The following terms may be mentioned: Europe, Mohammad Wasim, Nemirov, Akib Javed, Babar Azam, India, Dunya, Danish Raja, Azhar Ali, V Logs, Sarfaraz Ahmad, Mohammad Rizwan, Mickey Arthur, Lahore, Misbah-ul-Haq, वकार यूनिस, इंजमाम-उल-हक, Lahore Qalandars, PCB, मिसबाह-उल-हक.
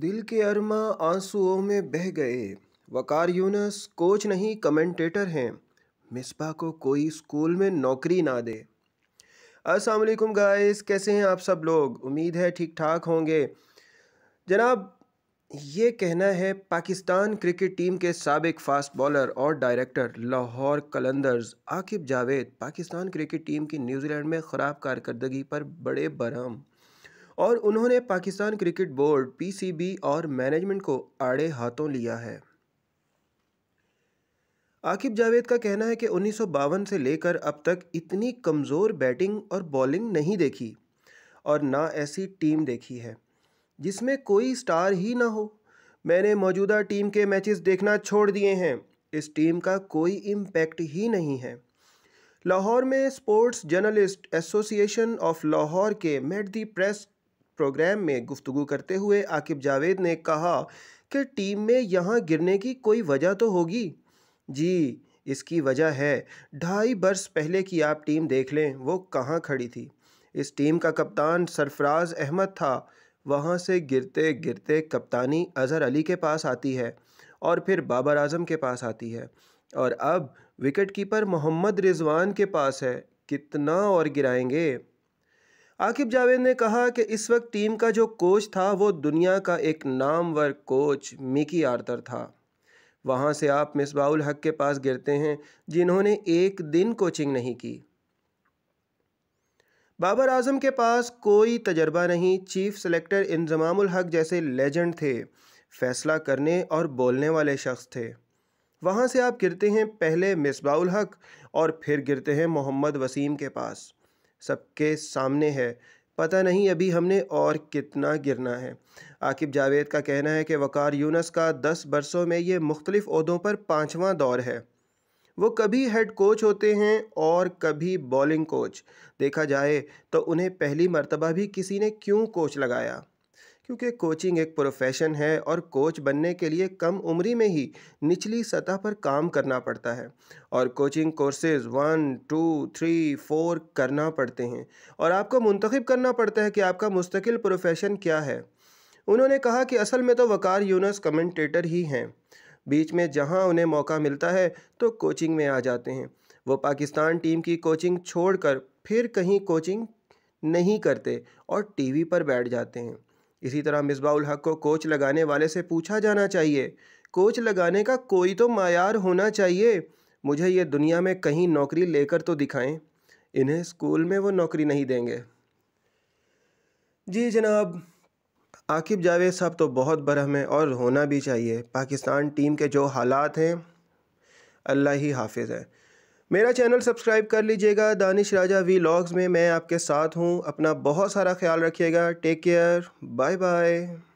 दिल के अरमा आंसुओं में बह गए। वकार यूनिस कोच नहीं कमेंटेटर हैं। मिसबाह को कोई स्कूल में नौकरी ना दे। अस्सलाम वालेकुम गाइस, कैसे हैं आप सब लोग? उम्मीद है ठीक ठाक होंगे। जनाब, ये कहना है पाकिस्तान क्रिकेट टीम के साबिक फास्ट बॉलर और director Lahore Qalandars Aqib Javed Pakistan cricket team की न्यूजीलैंड में ख़राब कारकर्दगी पर बड़े बरहम और उन्होंने पाकिस्तान क्रिकेट बोर्ड पीसीबी और मैनेजमेंट को आड़े हाथों लिया है। आकिब जावेद का कहना है कि 1952 से लेकर अब तक इतनी कमज़ोर बैटिंग और बॉलिंग नहीं देखी और ना ऐसी टीम देखी है जिसमें कोई स्टार ही ना हो। मैंने मौजूदा टीम के मैचेस देखना छोड़ दिए हैं, इस टीम का कोई इम्पैक्ट ही नहीं है। लाहौर में sports journalist association of Lahore के मेट दी प्रेस प्रोग्राम में गुफ्तगू करते हुए आकिब जावेद ने कहा कि टीम में यहाँ गिरने की कोई वजह तो होगी। जी, इसकी वजह है 2.5 बरस पहले की आप टीम देख लें, वो कहाँ खड़ी थी। इस टीम का कप्तान सरफराज अहमद था, वहाँ से गिरते गिरते कप्तानी अजहर अली के पास आती है और फिर बाबर आजम के पास आती है और अब विकेटकीपर मोहम्मद रिजवान के पास है। कितना और गिराएंगे? आकिब जावेद ने कहा कि इस वक्त टीम का जो कोच था वो दुनिया का एक नामवर कोच मिकी आर्थर था। वहाँ से आप मिसबाह-उल-हक के पास गिरते हैं जिन्होंने एक दिन कोचिंग नहीं की। बाबर आजम के पास कोई तजर्बा नहीं। चीफ सेलेक्टर इंजमाम-उल-हक जैसे लेजेंड थे, फैसला करने और बोलने वाले शख्स थे। वहाँ से आप गिरते हैं पहले मिसबाह-उल-हक और फिर गिरते हैं मोहम्मद वसीम के पास। सबके सामने है, पता नहीं अभी हमने और कितना गिरना है। आकिब जावेद का कहना है कि वकार यूनिस का 10 बरसों में ये मुख्तलिफ ओहदों पर 5वां दौर है। वो कभी हेड कोच होते हैं और कभी बॉलिंग कोच। देखा जाए तो उन्हें पहली मर्तबा भी किसी ने क्यों कोच लगाया, क्योंकि कोचिंग एक प्रोफेशन है और कोच बनने के लिए कम उम्री में ही निचली सतह पर काम करना पड़ता है और कोचिंग कोर्सेज़ 1, 2, 3, 4 करना पड़ते हैं और आपको मुंतखब करना पड़ता है कि आपका मुस्तकिल प्रोफेशन क्या है। उन्होंने कहा कि असल में तो वकार यूनिस कमेंटेटर ही हैं, बीच में जहां उन्हें मौका मिलता है तो कोचिंग में आ जाते हैं। वो पाकिस्तान टीम की कोचिंग छोड़ कर फिर कहीं कोचिंग नहीं करते और टीवी पर बैठ जाते हैं। इसी तरह मिसबाह-उल-हक को कोच लगाने वाले से पूछा जाना चाहिए, कोच लगाने का कोई तो मायार होना चाहिए। मुझे ये दुनिया में कहीं नौकरी लेकर तो दिखाएं। इन्हें स्कूल में वो नौकरी नहीं देंगे। जी जनाब, आकिब जावेद साहब तो बहुत बरहम है और होना भी चाहिए। पाकिस्तान टीम के जो हालात हैं, अल्लाह ही हाफिज़ है। मेरा चैनल सब्सक्राइब कर लीजिएगा। दानिश राजा वी लॉग्स में मैं आपके साथ हूँ। अपना बहुत सारा ख्याल रखिएगा। Take care, bye bye.